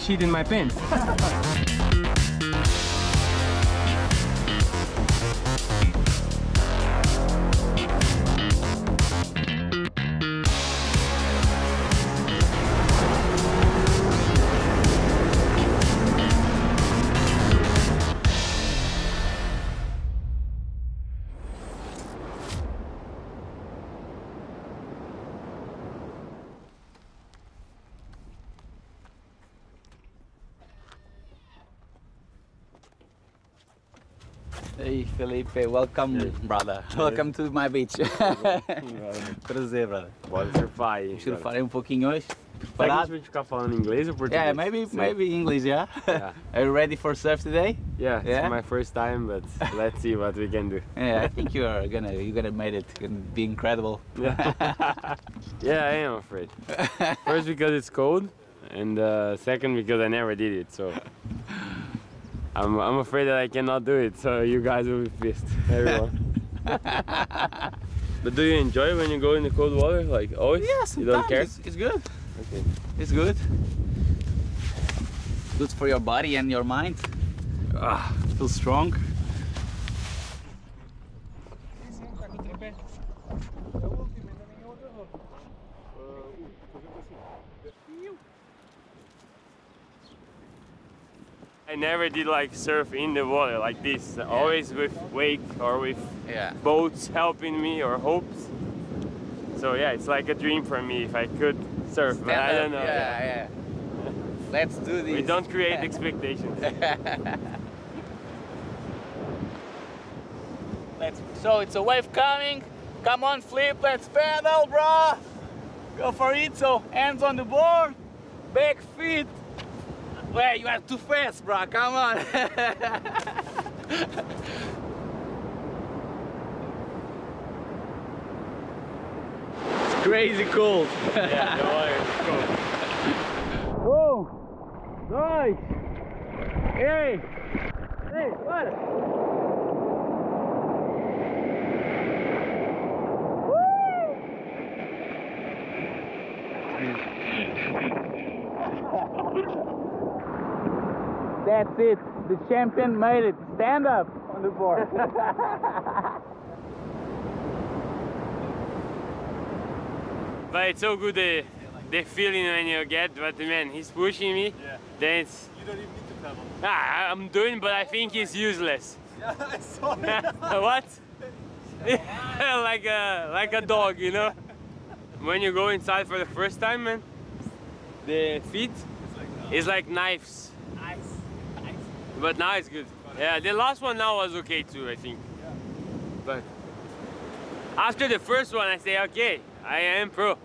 shit in my pants. Hey Felipe, welcome, brother. Welcome to my beach. Prazer, brother. Bora surfar aí. Surfarei pouquinho hoje. Preparado? Vai ficar falando inglês ou português? Yeah, maybe English, yeah? Yeah. Are you ready for surf today? Yeah, it's my first time, but let's see what we can do. Yeah, I think you're gonna make it. It's gonna be incredible. Yeah. Yeah, I am afraid. First because it's cold, and second because I never did it, so. I'm afraid that I cannot do it, so you guys will be pissed, everyone. But do you enjoy when you go in the cold water, like always? Yes, yeah, you don't care? It's good. Okay. It's good. Good for your body and your mind. Feel strong. I never did like surf in the water like this, always with wake or with boats helping me or hopes. So yeah, it's like a dream for me if I could surf, but I don't know. Yeah, yeah. Let's do this. We don't create expectations. So it's a wave coming, come on flip, let's pedal, bro. Go for it, so hands on the board, back feet. Well, you are too fast, bro, come on! It's crazy cold! Yeah, the water is cold. Whoa! Nice! Hey! Hey, what? That's it, the champion made it. Stand up on the board. But it's so good the feeling when you get, but man, he's pushing me. Yeah. Then it's... You don't even need to pedal. Ah, I'm doing, but I think he's useless. Yeah, I saw it. What? like a dog, you know? When you go inside for the first time, man, the feet is like knives. But now it's good. Yeah, the last one now was okay too, I think. Yeah. But after the first one, I say, okay, I am pro.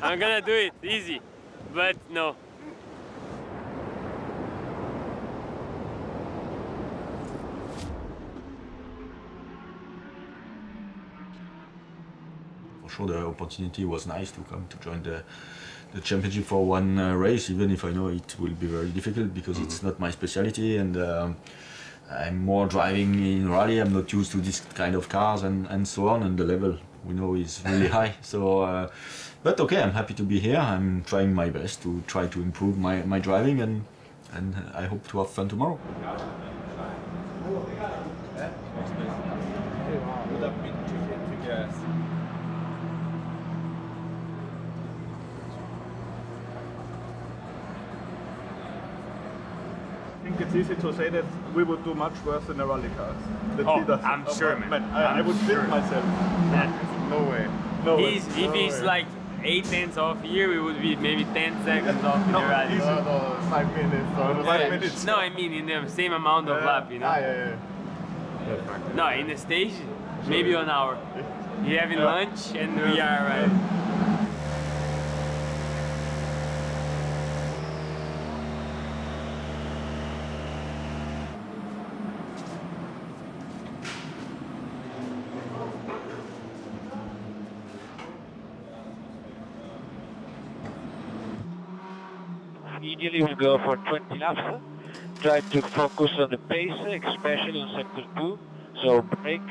I'm gonna do it easy. But no. For sure, the opportunity was nice to come to join the championship for one race, even if I know it will be very difficult because it's not my specialty, and I'm more driving in rally. I'm not used to this kind of cars and so on, and the level we know is really high. So, but okay, I'm happy to be here. I'm trying my best to try to improve my driving, and I hope to have fun tomorrow. It's easy to say that we would do much worse than the rally cars. I'm sure, man. I would fit myself. Man. No way. If he's like 8 tenths off here, we would be maybe 10 seconds off in the rally. No, 5 minutes. Or 5 minutes. No, I mean in the same amount of lap, you know. Yeah. No, in the stage, maybe 1 hour. We're having lunch and we are right. Ideally, we go for 20 laps. Try to focus on the pace, especially on sector 2. So brake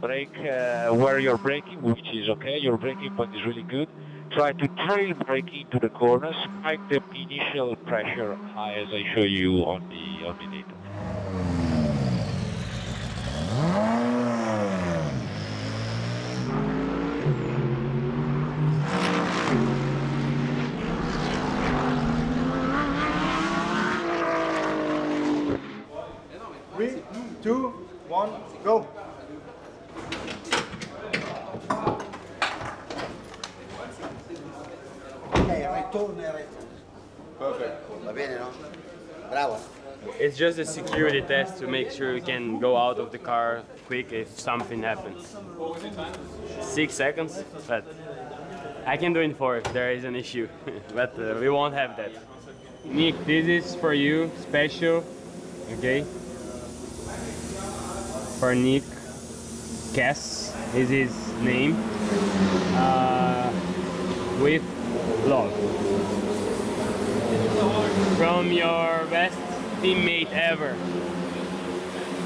where you're braking, which is okay. Your braking point is really good. try to trail brake into the corner, spike the initial pressure high as I show you on the data. Three, two, one, go! It's just a security test to make sure you can go out of the car quick if something happens. 6 seconds, but I can do it in 4 if there is an issue, but we won't have that. Nick, this is for you, special, okay? For Nick Cass is his name, with love. From your best teammate ever.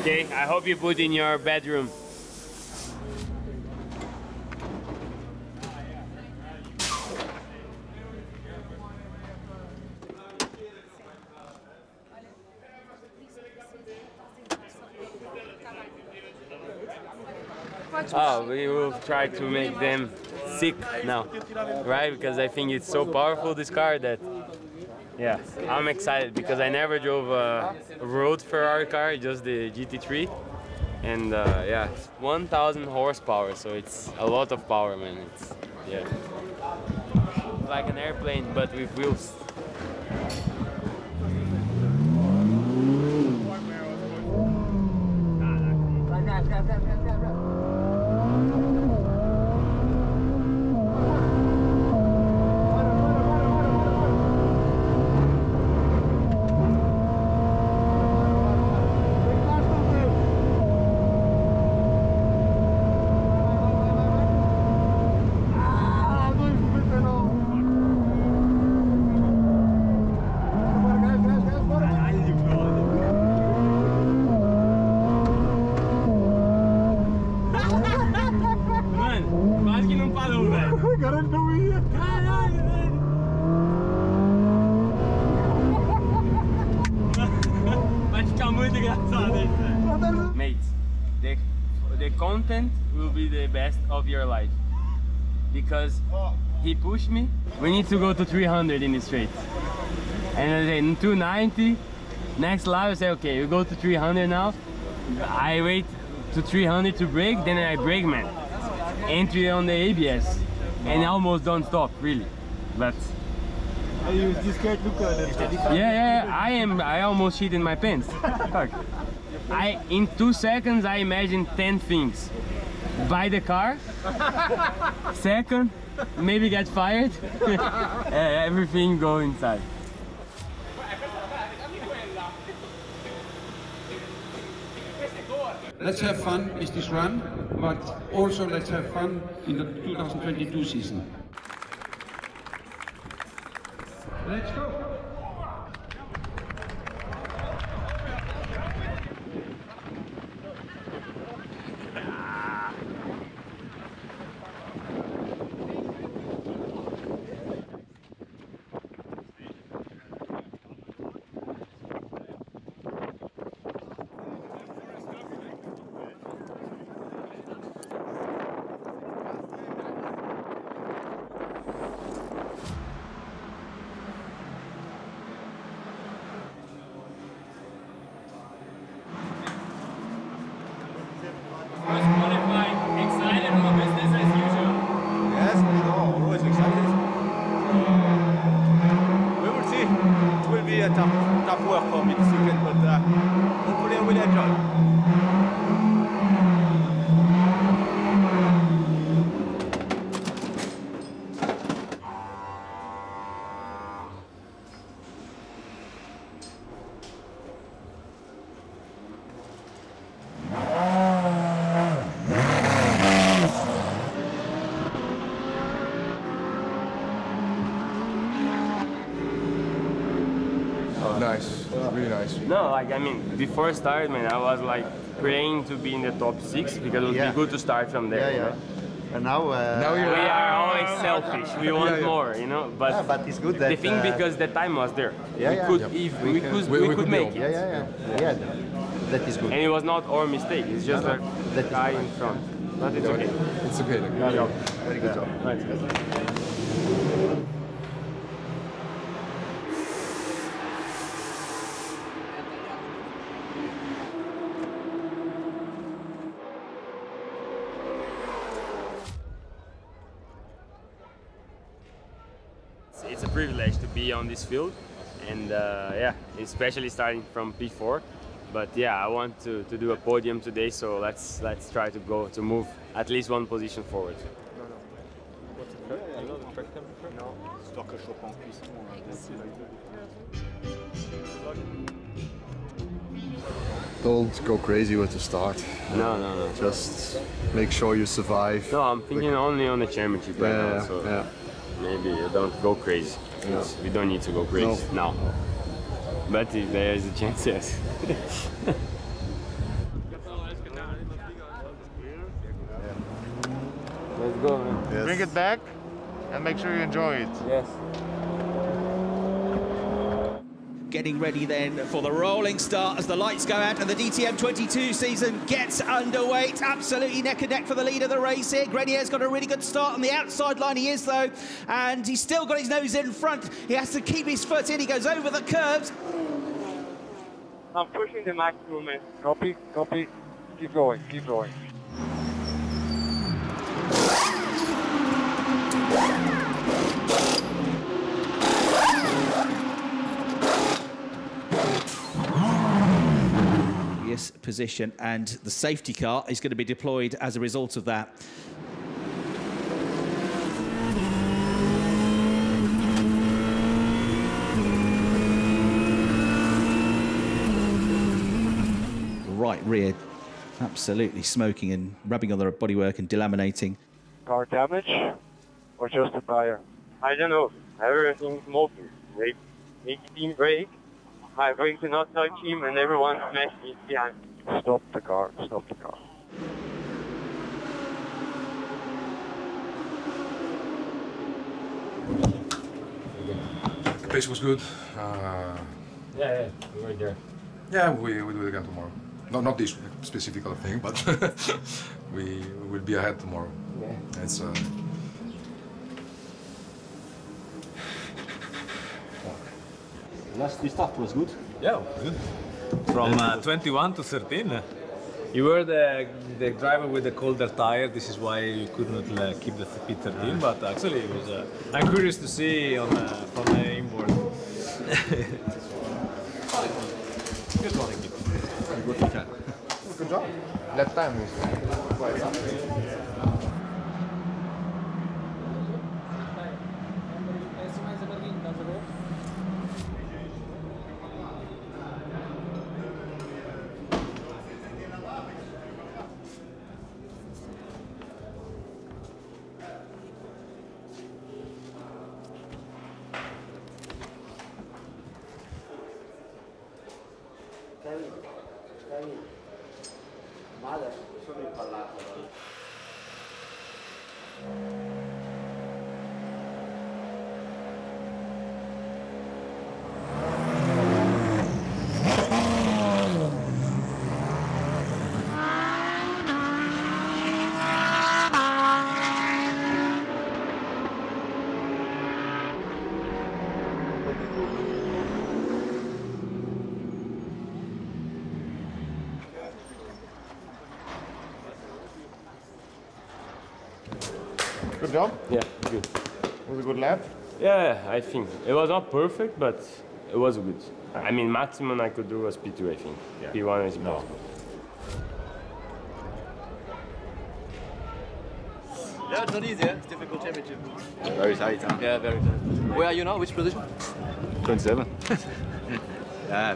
Okay, I hope you put in your bedroom. We will try to make them sick now, right? Because I think it's so powerful, this car, that yeah, I'm excited because I never drove a road Ferrari car, just the GT3, and yeah, 1,000 horsepower, so it's a lot of power, man. It's yeah, like an airplane but with wheels. Because he pushed me. We need to go to 300 in the straight. And then 290, next lap I say, okay, you go to 300 now. I wait to 300 to brake, then I brake, man. Entry on the ABS. And I almost don't stop, really. But... I use this car to call it. Yeah, I almost shit in my pants. Fuck. In 2 seconds, I imagine 10 things. Buy the car, second, maybe get fired, everything go inside. Let's have fun with this run, but also let's have fun in the 2022 season. Let's go! I mean, before start, man, I was like praying to be in the top 6 because it would be good to start from there. Yeah, yeah. And now we are always selfish. We want more, you know. But, yeah, but it's good that the thing because the time was there. Yeah, we could we could make it. That is good. And it was not our mistake. It's just the guy in front. But it's okay. It's okay. Good job. Very good job. Nice. It's a privilege to be on this field, and yeah, especially starting from P4. But yeah, I want to do a podium today, so let's try to go to move at least one position forward. What's the track? You know the track temperature? No. Histoire que je reprends cuisson. Don't go crazy with the start. No, no, no. Just make sure you survive. No, I'm thinking only on the championship right now. So maybe you don't go crazy. No. We don't need to go crazy now. But if there is a chance, yes. Let's go, man. Yes. Bring it back and make sure you enjoy it. Yes. Getting ready then for the rolling start as the lights go out and the DTM 22 season gets underway. It's absolutely neck and neck for the lead of the race here. Grenier's got a really good start on the outside line. He is though, and he's still got his nose in front. He has to keep his foot in. He goes over the curves. I'm pushing the maximum. Copy, copy. Keep going, keep going. Position, and the safety car is going to be deployed as a result of that. Right rear, absolutely smoking and rubbing on the bodywork and delaminating. Car damage or just a tire? I don't know. Everything's smoking. They didn't brake. I'm going to not touch him, and everyone smashed me behind. Stop the car, stop the car. The pace was good. Yeah, we were there. Yeah, we do it again tomorrow. No, not this specific thing, but we will be ahead tomorrow. Yeah. It's, last start was good. Yeah, good. From 21 to 13. You were the driver with the colder tire. This is why you couldn't keep the P13. But actually, it was. I'm curious to see on from the inboard. Good one, Nick. Good job. Left time is quite up. Good job? Yeah, good. Was a good lap? Yeah, I think. It was not perfect, but it was good. I mean, maximum I could do was P2, I think. Yeah. P1 is impossible. Yeah, it's not easy, eh? It's difficult championship. Very tight, huh? Yeah, very tight. Where are you now? Which position? 27. I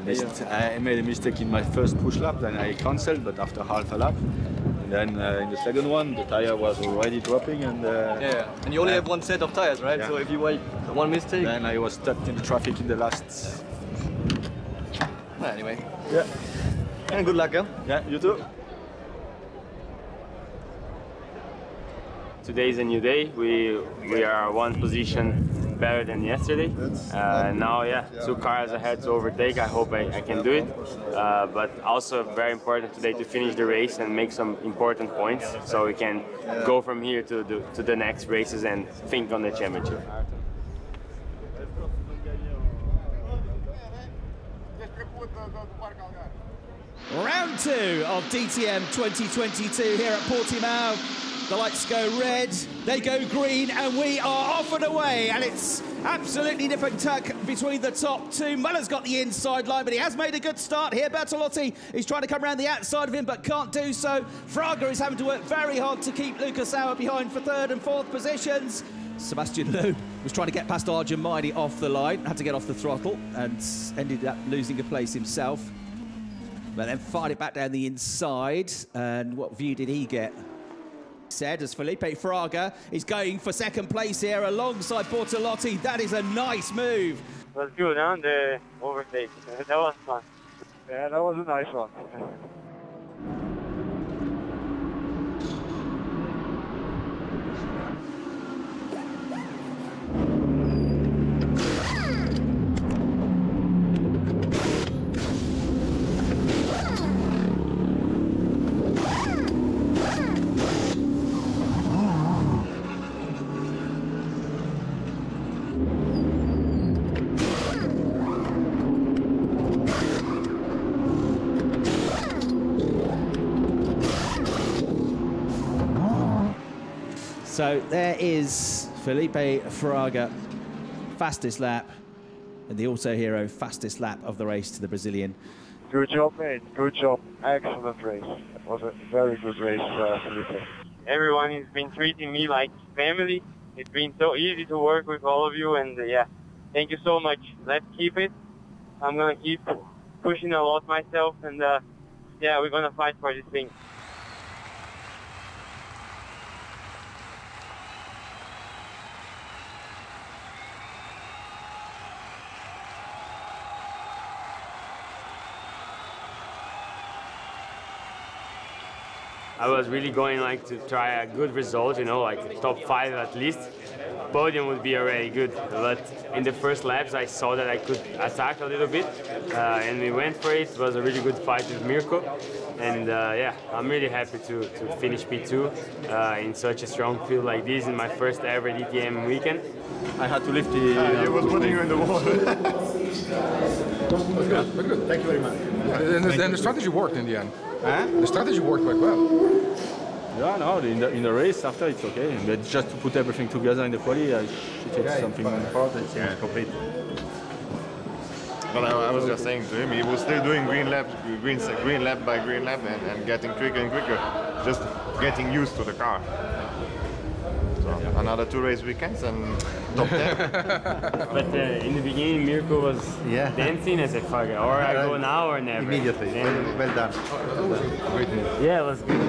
made a mistake in my first push lap, then I cancelled, but after half a lap. Then in the second one, the tire was already dropping, and and you only have one set of tires, right? Yeah. So if you make one mistake, then I was stuck in the traffic in the last. Well, anyway, yeah, and good luck, huh? Yeah, you too. today is a new day. We are one position better than yesterday. Now, yeah, two cars ahead to overtake. I hope I can do it. But also very important today to finish the race and make some important points so we can go from here to the next races and think on the championship. Round two of DTM 2022 here at Portimão. The lights go red, they go green, and we are off and away. And it's absolutely nip and tuck between the top two. Muller's got the inside line, but he has made a good start here. Bertolotti is trying to come around the outside of him, but can't do so. Fraga is having to work very hard to keep Lucas Auer behind for third and fourth positions. Sebastian Loeb was trying to get past Arjun Maini off the line, had to get off the throttle and ended up losing a place himself. But then fired it back down the inside, and what view did he get? Said as Felipe Fraga is going for second place here alongside Bertolotti. That is a nice move. Well, good, huh? The overtake. That was fun. Yeah, that was a nice one. So there is Felipe Fraga, fastest lap, and the auto hero fastest lap of the race to the Brazilian. Good job, mate. Good job. Excellent race. It was a very good race, Felipe. Everyone has been treating me like family. It's been so easy to work with all of you, and yeah, thank you so much. Let's keep it. I'm gonna keep pushing a lot myself, and yeah, we're gonna fight for this thing. I was really going like to try a good result, you know, like top five at least. Podium would be already good, but in the first laps I saw that I could attack a little bit, and we went for it. It was a really good fight with Mirko, and yeah, I'm really happy to finish P2 in such a strong field like this in my first ever DTM weekend. I had to lift the... I was putting you in the wall. But good, but good. Thank you very much. And the strategy worked in the end. Huh? The strategy worked quite well. Yeah, no, in the race after it's okay. But just to put everything together in the quali, it's something important. Yeah, complete. But I was just saying to him, he was still doing green lap by green lap, and getting quicker and quicker, just getting used to the car. Another two race weekends and top 10. But in the beginning, Mirko was dancing as a Fraga. Or I go now or never. Immediately. Well done. Yeah, it was good.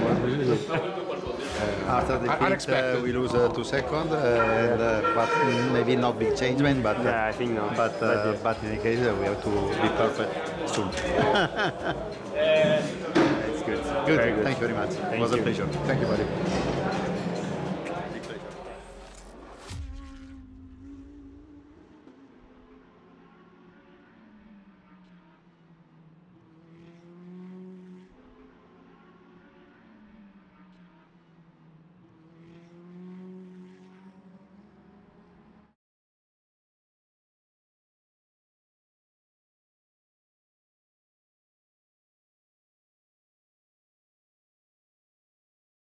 After the pit, we lose 2 seconds, but maybe not big change, but yeah, I think no. But in any case, we have to be perfect soon. It's good. Good. Thank you very much. It was a pleasure. Thank you, buddy.